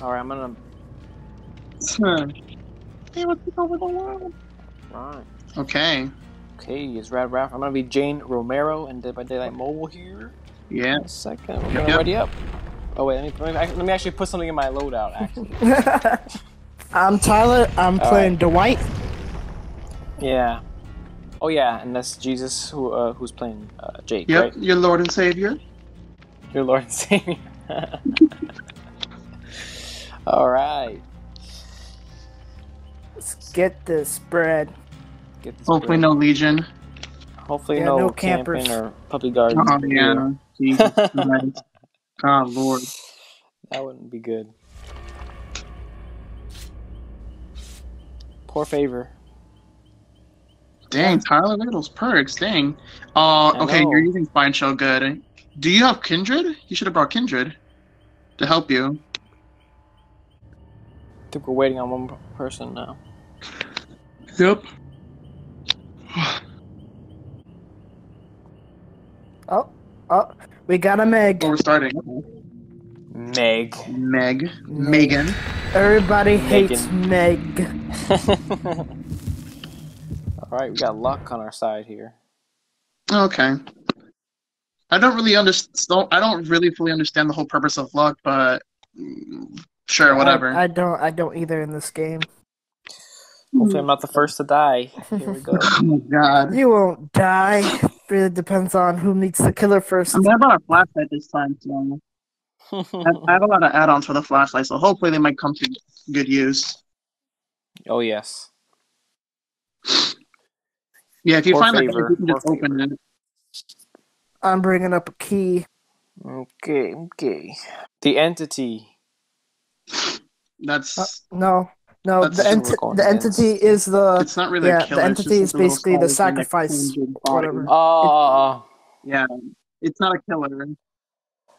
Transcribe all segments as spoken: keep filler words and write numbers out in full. Alright, I'm gonna... Huh. Hey, what's over the wall? Right. Okay. Okay, it's Rad Raph. I'm gonna be Jane Romero and Dead by Daylight Mobile here. Yeah. One second. We're gonna yep. ready up. Oh wait, let me, let me let me actually put something in my loadout. Actually. I'm Tyler. I'm All playing right. Dwight. Yeah. Oh yeah, and that's Jesus who uh, who's playing uh, Jake. Yep, right? Your Lord and Savior. Your Lord and Savior. All right. Let's get this bread. Get this Hopefully bread. no Legion. Hopefully yeah, no, no campers. Camping or puppy guards. Oh yeah. Jesus Christ. Oh, Lord. That wouldn't be good. Poor favor. Dang, Tyler, look at those perks. Dang. Uh, okay, know. You're using Spine Shell, good. Do you have Kindred? You should have brought Kindred to help you. I think we're waiting on one person now. Yep. oh, oh. We got a Meg. Oh, we're starting. Meg. Meg. Meg. Megan. Everybody Megan. hates Meg. Alright, we got luck on our side here. Okay. I don't really understand. I don't really fully understand the whole purpose of luck, but sure, whatever. I, I don't. I don't either in this game. Hopefully, I'm not the first to die. Here we go. Oh my God! You won't die. It really depends on who meets the killer first. I'm gonna buy a flashlight this time, so I have a lot of add-ons for the flashlight, so hopefully they might come to good use. Oh yes. Yeah, if you Poor find favor. That, you can just Poor open favor. it. I'm bringing up a key. Okay, okay. The entity. That's uh, no. No, That's the, enti the entity is the. It's not really yeah, a killer. The entity is basically the sacrifice. Whatever. Oh. It, yeah, it's not a killer.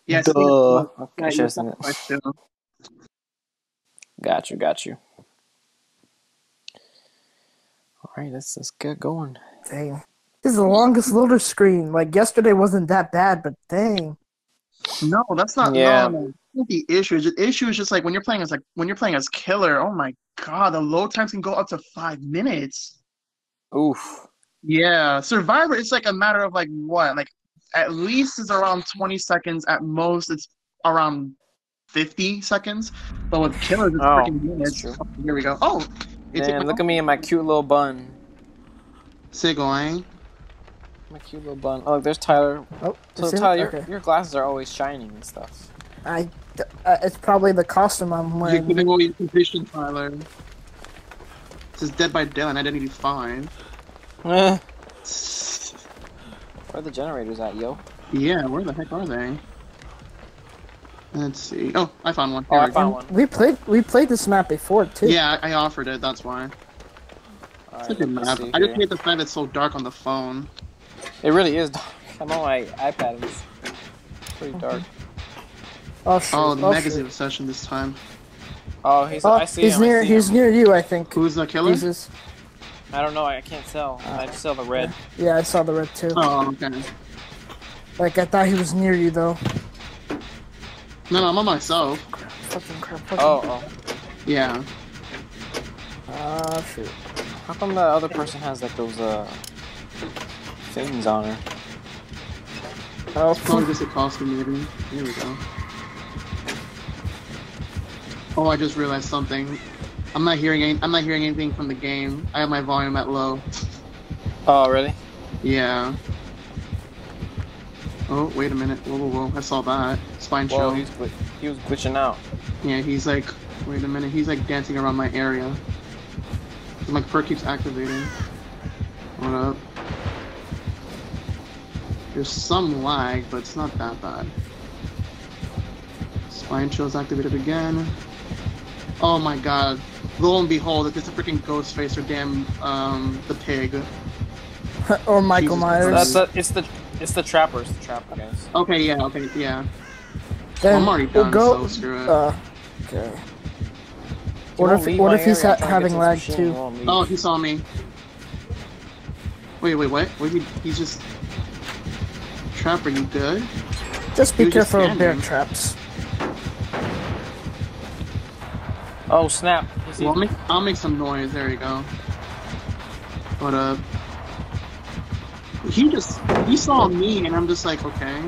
Yeah, it's not a killer. Got you, got you. All right, let's let's get going. Dang, this is the longest loader screen. Like yesterday wasn't that bad, but dang. No, that's not yeah. normal. The issue the issue is just like when you're playing as like when you're playing as killer. Oh my God, the load times can go up to five minutes. Oof. Yeah, Survivor. It's like a matter of like what, like at least it's around twenty seconds. At most, it's around fifty seconds. But with killers, it's oh, freaking minutes. True. Oh, here we go. Oh, man, look at me in my cute little bun. Sigil, eh? My cute little bun. Oh, there's Tyler. Oh, so Tyler, okay. your, your glasses are always shining and stuff. I, uh, it's probably the costume I'm wearing. You're giving away information, Tyler. This is Dead by Daylight. Identity fine. Where are the generators at, yo? Yeah, where the heck are they? Let's see. Oh, I found one. Oh, I found one. We played. We played this map before too. Yeah, I offered it. That's why. All it's right, a good map. I just hate the fact it's so dark on the phone. It really is dark. I'm on my iPad. It's pretty dark. Oh, shoot. oh, the oh, magazine shoot. Obsession this time. Oh, he's. Oh, I see he's him. near. I see he's him. near you, I think. Who's the killer? Jesus. I don't know. I can't tell. Uh, I just saw the red. Yeah, I saw the red too. Oh, okay. Like I thought he was near you though. No, no, I'm on myself. Crap, fucking crap, fucking oh, crap. oh. Yeah. Ah, uh, shoot. How come that other person has like those uh things on her? Oh, it's probably just a costume maybe. Here we go. Oh, I just realized something. I'm not hearing any I'm not hearing anything from the game. I have my volume at low. Oh, really? Yeah. Oh, wait a minute. Whoa, whoa, whoa. I saw that. Spine Whoa, show. Gl he was glitching out. Yeah, he's like, wait a minute. He's like dancing around my area. My perk keeps activating. What up? There's some lag, but it's not that bad. Spine Chill's activated again. Oh my God! Lo and behold, it's a freaking ghost face or damn um the pig. or Michael Jesus Myers. That's a, it's the it's the Trapper. It's the Trapper guys. Okay, yeah, okay, yeah. Well, I'm already done. We'll go, so screw it. Uh, okay. What if what if he's ha having lag too? Oh, he saw me. Wait, wait, what? Wait, he, he's just Trapper. You good? Just be careful of bear traps. Oh, snap. Well, I'll, make, I'll make some noise. There you go. But, uh... He just... He saw me, and I'm just like, okay.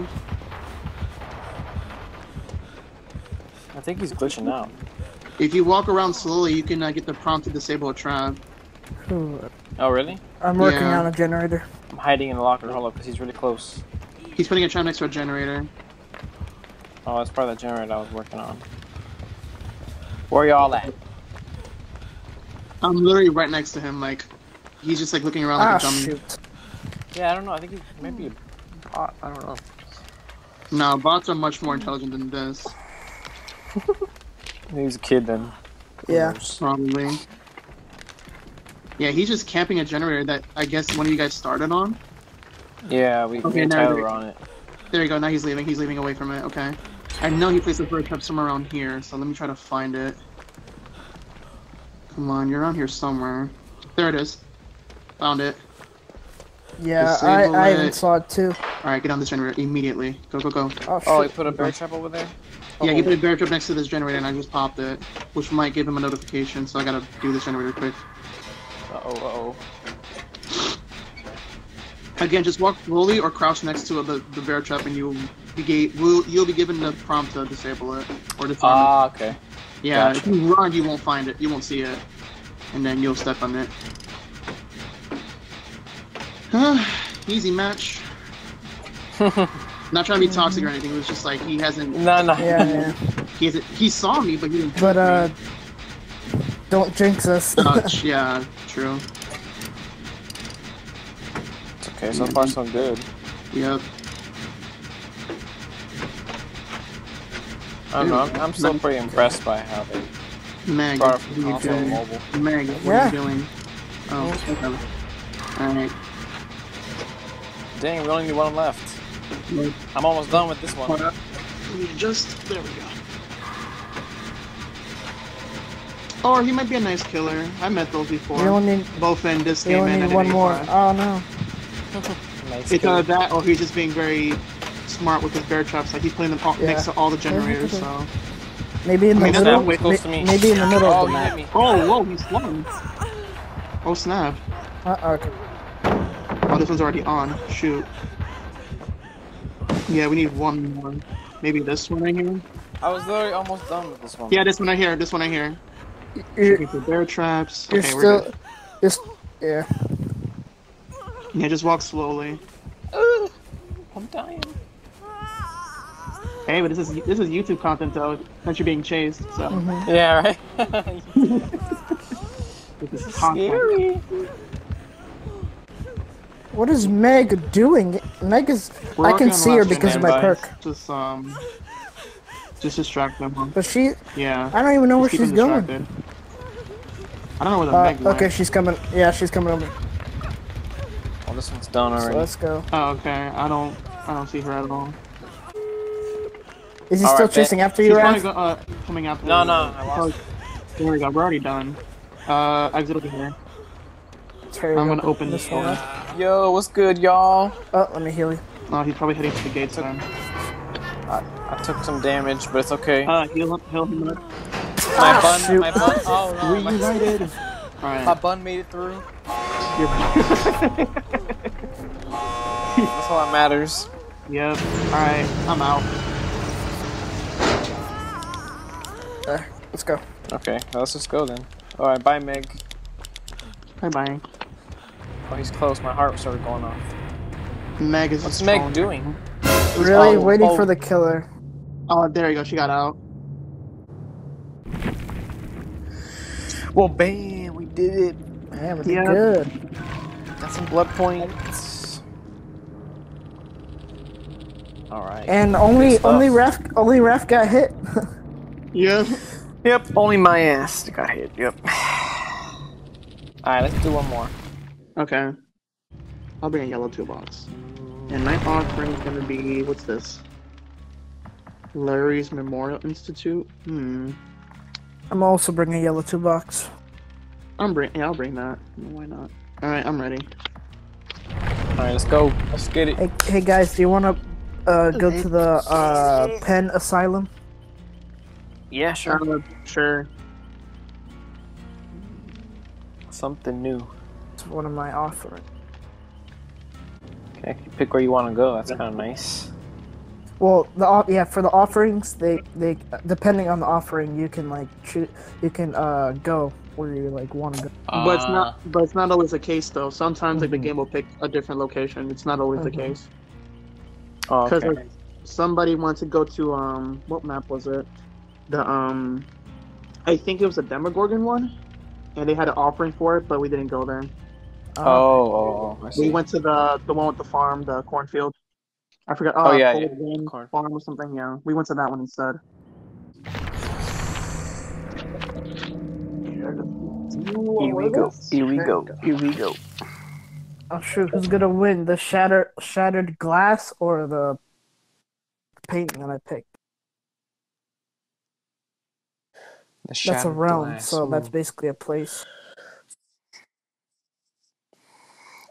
I think he's glitching out. If you walk around slowly, you can uh, get the prompt to disable a trap. Oh, really? I'm working yeah. on a generator. I'm hiding in the locker hollow because he's really close. He's putting a trap next to a generator. Oh, that's part of the generator I was working on. Where y'all at? I'm literally right next to him, like, he's just like looking around like ah, a dummy. Shoot. Yeah, I don't know, I think he's maybe a bot, I don't know. No, bots are much more intelligent than this. Maybe he's a kid then. Yeah. Probably. Yeah, he's just camping a generator that I guess one of you guys started on? Yeah, we okay, put Tyler on it. There you go, now he's leaving, he's leaving away from it, okay. I know he placed a bird trap somewhere around here, so let me try to find it. Come on, you're around here somewhere. There it is. Found it. Yeah, I, it. I even saw it too. Alright, get on this generator immediately. Go, go, go. Oh, oh he put a bear trap over there? Oh. Yeah, he put a bear trap next to this generator and I just popped it. Which might give him a notification, so I gotta do this generator quick. Uh-oh, uh-oh. Again, just walk slowly or crouch next to the, the bear trap and you... Will, you'll be given the prompt to disable it or disable it. Ah, okay. Yeah, gotcha. If you run, you won't find it. You won't see it, and then you'll step on it. Easy match. Not trying to be toxic or anything. It was just like he hasn't. No, no. Yeah, yeah. He hasn't. He saw me, but he didn't. But uh, me. Don't jinx us. Much. Yeah, true. It's okay. So far, so good. Yep. I don't know, I'm, I'm still pretty impressed by how they Meg, brought it from console to mobile. Meg, what yeah. are you doing? Oh, okay. Alright. Dang, we only need one left. I'm almost done with this one. Just, there we go. Or he might be a nice killer. I met those before. We only need, Both in this game and in one more. Five. Oh no. Nice it's either that or he's just being very... smart with his bear traps, like he's playing them all, yeah. next to all the generators, yeah, so... Maybe in the I mean, middle, close may, to me. maybe in the middle oh, of the map. Oh, whoa, he's slung. Oh, snap. Uh-oh. Okay. Oh, this one's already on. Shoot. Yeah, we need one more. Maybe this one right here? I was literally almost done with this one. Yeah, this one right here, this one right here. You're, for bear traps. You're okay, still... We're just, yeah. Yeah, just walk slowly. Ooh, I'm dying. Hey, but this is this is YouTube content though, since you're being chased, so. Mm-hmm. Yeah, right? This is scary. What is Meg doing? Meg is We're I can see her because of my perk. Just um just distract them. But she Yeah. I don't even know where she's going. Distracted. I don't know where the uh, Meg is. Okay, went. she's coming yeah, she's coming over. Oh, this one's done already. So let's go. Oh okay. I don't I don't see her at all. Is he All still right, chasing after you, Raph? Go, uh, coming after No, no, I lost it. There we go, we're already done. Uh, exit over here. Terry I'm gonna open this one. Yeah. Yo, what's good, y'all? Oh, let me heal you. Oh, he's probably heading to the gates then. I, I took some damage, but it's okay. Uh, heal him, heal him up. My bun, shoot. my bun, oh no. Reunited. My, right. my bun made it through. That's all that matters. Yep, alright, I'm out. Let's go. Okay, well, let's just go then. Alright, bye Meg. Bye bye. Oh, he's close. My heart started going off. Meg is What's Meg doing? Really? Oh, waiting oh. for the killer. Oh, there you go. She got out. Well, bam. We did it. Man, we did yeah. good. Got some blood points. Alright. And only, only Raf, only Raph got hit. Yep. Yep, only my ass got hit, yep. Alright, let's do one more. Okay. I'll bring a yellow toolbox. And my offering is gonna be... what's this? Larry's Memorial Institute? Hmm. I'm also bringing a yellow toolbox. I'm bring- yeah, I'll bring that. Why not? Alright, I'm ready. Alright, let's go. Let's get it. Hey, hey guys, do you wanna uh, go to the uh, Penn Asylum? Yeah, sure. Uh, sure. Something new. It's one of my authors. Okay, you pick where you want to go. That's yeah. kind of nice. Well, the yeah for the offerings, they they depending on the offering, you can like choose, you can uh go where you like want to go. Uh, but it's not but it's not always the case though. Sometimes mm-hmm. like the game will pick a different location. It's not always mm-hmm. the case. Oh, okay. Because like, somebody wanted to go to um what map was it? The um, I think it was a Demogorgon one, and they had an offering for it, but we didn't go there. Um, oh, oh, I see. We went to the the one with the farm, the cornfield. I forgot. Oh, oh yeah, yeah. Farm or something. Yeah, we went to that one instead. Here we go. Here we go. Here we go. Oh shoot! Who's gonna win? The shatter shattered glass or the painting that I picked? The shattered that's a realm, glass. So ooh. That's basically a place.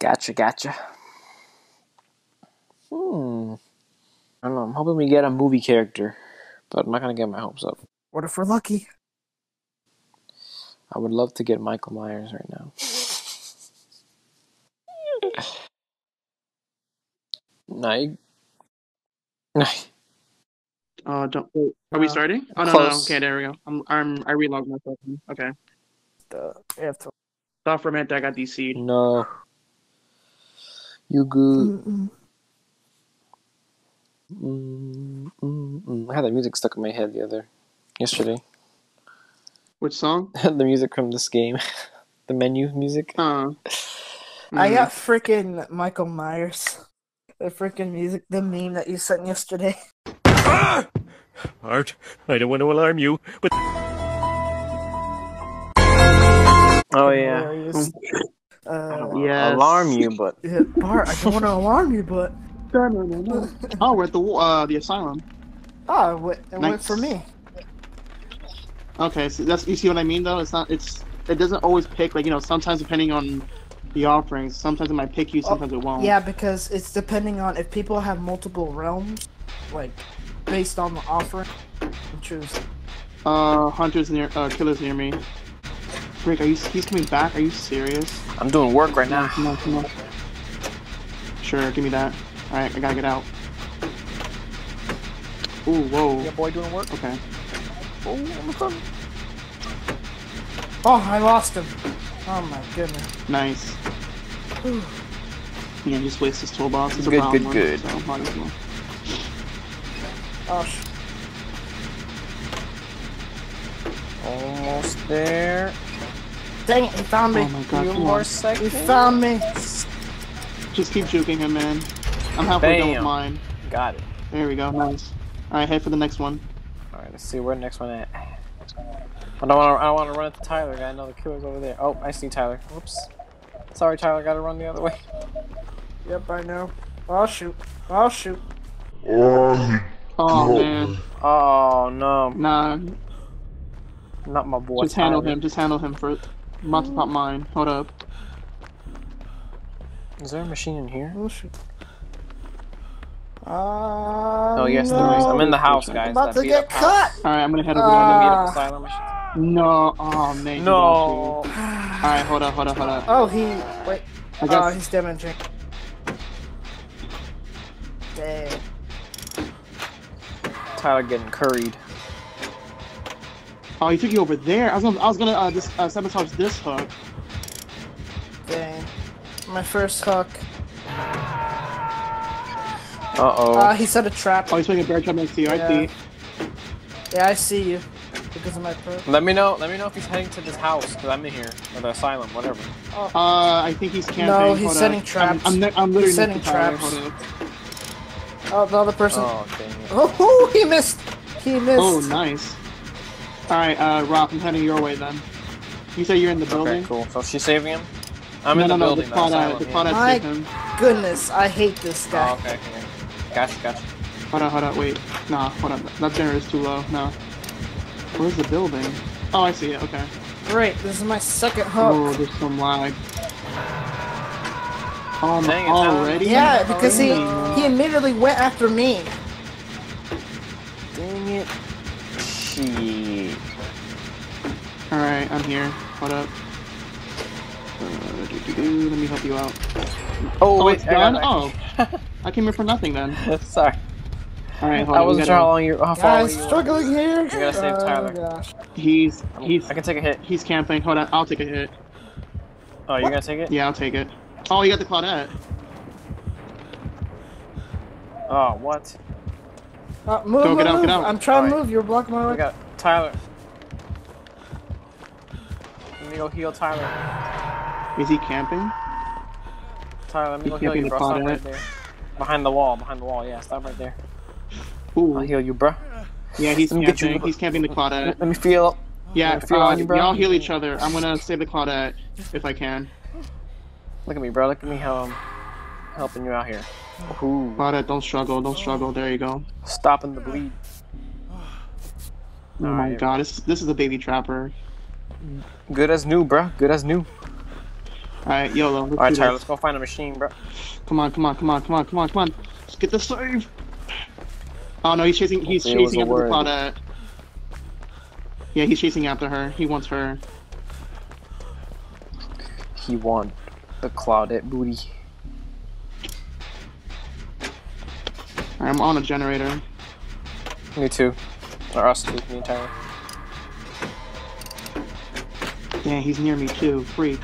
Gotcha, gotcha. Hmm. I don't know. I'm hoping we get a movie character, but I'm not gonna get my hopes up. What if we're lucky? I would love to get Michael Myers right now. Night. Night. Uh, don't. Wait. Are we starting? Oh no, no, no. Okay, there we go. I'm. I'm. I relogged myself. Okay. The after. Thought for a minute I got D C'd. No. You good? Mm-mm. Mm, mm, mm. I had that music stuck in my head the other yesterday. Which song? The music from this game, the menu music. Uh, mm. I got freaking Michael Myers. The freaking music, the meme that you sent yesterday. Ah! Art, I don't want to alarm you, but oh yeah, uh, I don't want yes. to alarm you, but yeah, Bart, I don't want to alarm you, but. No, no, no, no. Oh, we're at the uh, the asylum. Oh, it, went, it nice. went for me. Okay, so that's you see what I mean though. It's not. It's it doesn't always pick like you know. Sometimes depending on the offerings, sometimes it might pick you. Sometimes oh, it won't. Yeah, because it's depending on if people have multiple realms, like based on the offering. Choose. Uh, hunters near, uh, killers near me. Rick, are you? He's coming back. Are you serious? I'm doing work right now. Come on, come on. Sure, give me that. Alright, I gotta get out. Ooh, whoa. Yeah, boy doing work? Okay. Oh, I'm coming. Oh, I lost him. Oh my goodness. Nice. Ooh. Yeah, just waste his toolbox. It's good, a good, one, good. So might as well. Oh, sh almost there. Dang it, he found me. Oh my god, come on. He found me. Just keep juking him, man. I'm halfway done with mine. Got it. There we go. Nice. All right, head for the next one. All right, let's see where the next one at. I don't want to. I don't want to run at the Tyler guy. No, the killer's over there. Oh, I see Tyler. Whoops. Sorry, Tyler. Got to run the other way. Yep, I know. I'll shoot. I'll shoot. Oh, oh man. Oh no. Nah. Not my boy. Just handle Tyler. him. Just handle him for. I'm about to pop mine. Hold up. Is there a machine in here? Oh shoot. Uh, oh yes, no. There is. I'm in the house, guys. I'm about to get cut! Alright, I'm gonna head over uh, to the meetup asylum. No, oh man. No. Alright, hold up, hold up, hold up. Oh, he. Wait. I guess... Oh, he's damaging. Dang. Tyler getting curried. Oh, he took you over there. I was gonna, I was gonna uh, just, uh, sabotage this hook. Dang. My first hook. Uh oh. Uh, he set a trap. Oh, he's putting a bear trap next to you. Yeah. I see. Yeah, I see you. Because of my perk. Let me know. Let me know if he's heading to this house, because I'm in here or the asylum, whatever. Oh. Uh, I think he's camping. No, he's Hold setting up. traps. I'm, I'm, I'm literally he's setting traps. Oh, the other person. Oh, dang it. Oh, he missed. He missed. Oh, nice. All right, uh, Rob, I'm heading your way then. You say you're in the building. Okay, cool. So she's saving him. I'm no, in the no, building. No, Claudette, Claudette my him. goodness, I hate this guy. Oh, okay, okay. Gotcha, gotcha. Hold on, hold on, wait. Nah, hold on. That generator is too low. No. Where's the building? Oh, I see it. Okay. Great. This is my second hook. Oh, there's some lag. Oh, dang it, already? Yeah, because he he immediately went after me. Dang it. Shit. All right, I'm here. Hold up. Uh, do, do, do. Let me help you out. Oh, oh wait, it's done? Oh. I came here for nothing then. Sorry. Alright, hold on. I wasn't sure how long you're off. I'm struggling here. You gotta save Tyler. Gosh. He's, he's. I can take a hit. He's camping. Hold on, I'll take a hit. Oh, you're gonna take it? Yeah, I'll take it. Oh, you got the Claudette. Oh, what? Uh, move, Go, move, get out, move. Get out. I'm trying All to right. move. You're blocking my way. We got Tyler. Let me go heal Tyler. Is he camping? Tyler, let me He's go heal you, bro. Stop right there. Behind the wall. Behind the wall. Yeah, stop right there. Ooh. I'll heal you, bro. Yeah, he's camping. You. He's camping the Claudette. Let me feel. Yeah, uh, y'all heal each other. I'm gonna save the Claudette if I can. Look at me, bro. Look at me how I'm helping you out here. Ooh. Claudette, don't struggle. Don't struggle. There you go. Stopping the bleed. Oh All my right, god, this, this is a baby Trapper. Good as new, bro. Good as new. Alright, YOLO. Alright, Tyler, let's go find a machine, bro. Come on, come on, come on, come on, come on, come on. Let's get the save. Oh no, he's chasing. He's chasing after the Claudette. Yeah, he's chasing after her. He wants her. He won the Claudette booty. I'm on a generator. Me too. Or us too, me and Tyler. Yeah, he's near me too. Freak.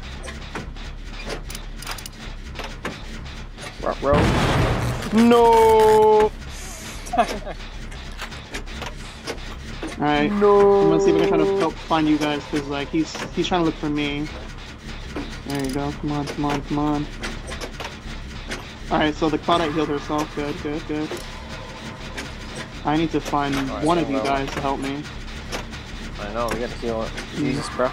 Rock roll. No! Alright. No. I'm gonna see if I can try to help find you guys, because like he's he's trying to look for me. There you go. Come on, come on, come on. Alright, so the Claudette healed herself. Good, good, good. I need to find right, one of you level. guys to help me. I know, we gotta heal it. Mm. Jesus, bro.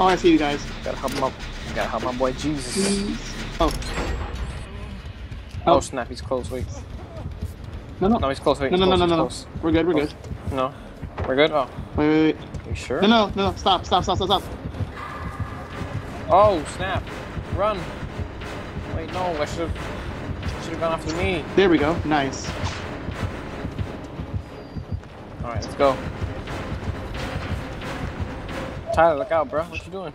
Oh, I see you guys. Gotta help him up. Gotta help my boy Jesus. Jesus. Oh. oh. Oh, snap, he's close. Wait. No, no. No, he's close. Wait. No, no, close, no, no, no. We're good, we're close. good. No. We're good? Oh. Wait, wait, wait. Are you sure? No, no, no, no. Stop, stop, stop, stop, stop. Oh snap! Run! Wait, no, I should have should have gone after me. There we go. Nice. All right, let's go. Tyler, look out, bro. What you doing?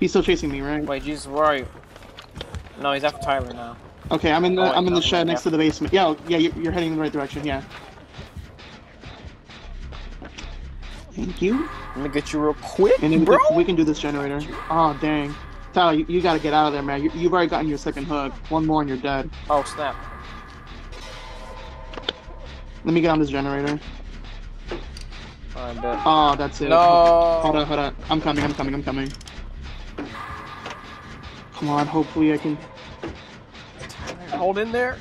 He's still chasing me, right? Wait, Jesus, where are you? No, he's after Tyler now. Okay, I'm in the oh, wait, I'm in the shed next to the basement. Yeah, yeah, you're, you're heading in the right direction. Yeah. Thank you. Let me get you real quick, and then bro. We, can, we can do this generator. Oh dang, Tyler, you, you gotta get out of there, man. You, you've already gotten your second hook. One more and you're dead. Oh snap. Let me get on this generator. I'm dead. Oh, that's it. No. Hold on, hold on. I'm coming. I'm coming. I'm coming. Come on. Hopefully I can. Hold in there.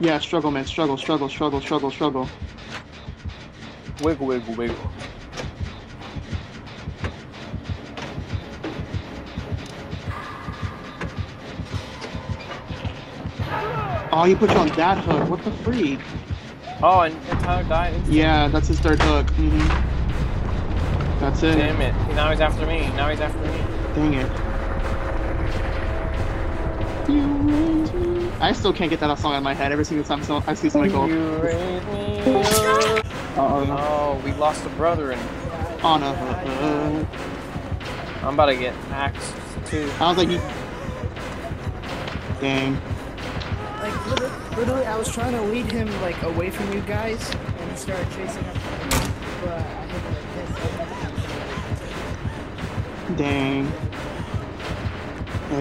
Yeah, struggle, man. Struggle, struggle, struggle, struggle, struggle. Wiggle, wiggle, wiggle. Oh, he put you on that hook. What the freak? Oh, and, and Tyler died. Instantly. Yeah, that's his third hook. Mm-hmm. That's it. Damn it. Now he's after me. Now he's after me. Dang it. You raise me. I still can't get that song out of my head every single time I see somebody go. You raise me. Uh-oh. No, we lost a brother in on a hook. I'm about to get axed too. I was like, you... dang. Like, literally, literally, I was trying to lead him, like, away from you guys, and he started chasing up, but I hit him like this. Dang.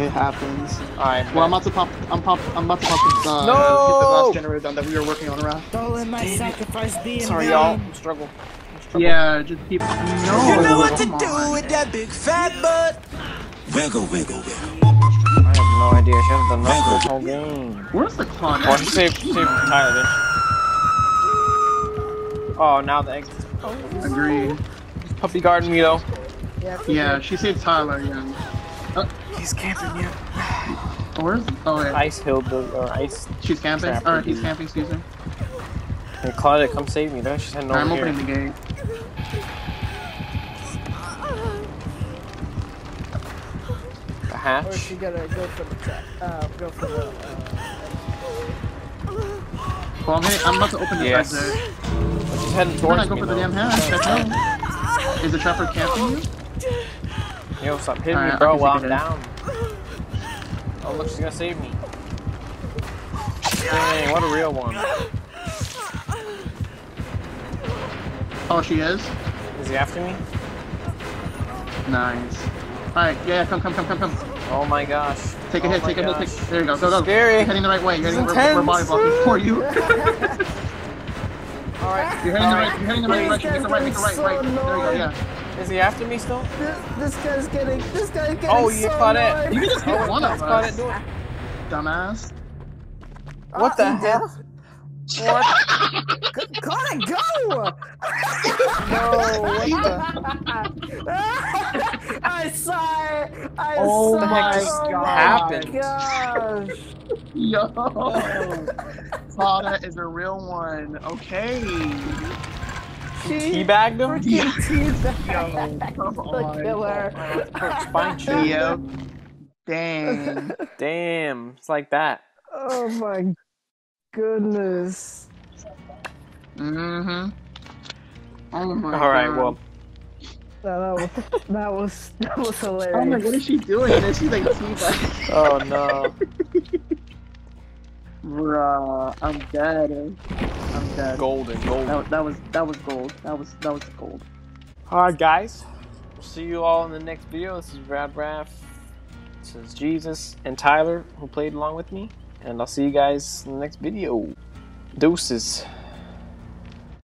It happens. Alright, well, I'm about to pop, I'm pop, I'm about to pop the, uh, no! Get the last generator done that we were working on around. Don't let my sacrifice be in Sorry, y'all. I'm struggling. Yeah, just keep... No! You know what to do on, with man. that big fat butt! Wiggle, wiggle, wiggle. No idea, she hasn't done nothing this whole game. Where's the clock? Why don't you save, save Tyler then? Oh, now the exit. Oh, agreed. Puppy guarding me though. Yeah, yeah she saved Tyler, yeah. Oh. He's camping, yeah. Where's? Oh, yeah. Ice hill, or ice. She's camping? Alright, he's camping, excuse me. Hey, Claudette, come save me, though. She's heading over here. I'm opening the gate. Hatch. Or if you gotta go for the trap. Uh, go for the. Uh, well, I'm, gonna, I'm about to open the yes. exit. headed towards me. Go for the damn house. Check out. Is the Trapper camping you? Yo, stop hitting me, bro, while I'm down. Oh, look, she's gonna save me. Dang, what a real one. Oh, she is? Is he after me? Nice. Alright, yeah, come, come, come, come, come. Oh my gosh. Take a hit, take a hit, take a hit. There you go, go, go. Scary. You're heading the right way. You're heading, we're, we're body blocking for you. Alright. You're heading the right, you're heading the right direction. Get the right, get the right, right. There you go, yeah. Is he after me still? This, this guy's getting, this guy's getting oh, you caught it. You can just hit one of us. Dumbass. What the hell? What? Claude, go! No, what the? I saw it! I oh saw my it! Oh happened. My gosh! Yo! Claude is a real one. Okay. She teabagged him? She teabagged him. The killer. Her spine chewed. Damn. Damn. It's like that. Oh my god. Goodness. Mm-hmm. Oh my god. Alright, well. No, that, was, that was that was hilarious. Oh my god, what is she doing? Is she like teabagging? Oh no. Bruh, I'm dead. I'm dead. Golden, golden. That, that was that was gold. That was that was gold. Alright guys. See you all in the next video. This is Brad Braff. This is Jesus and Tyler who played along with me. And I'll see you guys in the next video. Deuces.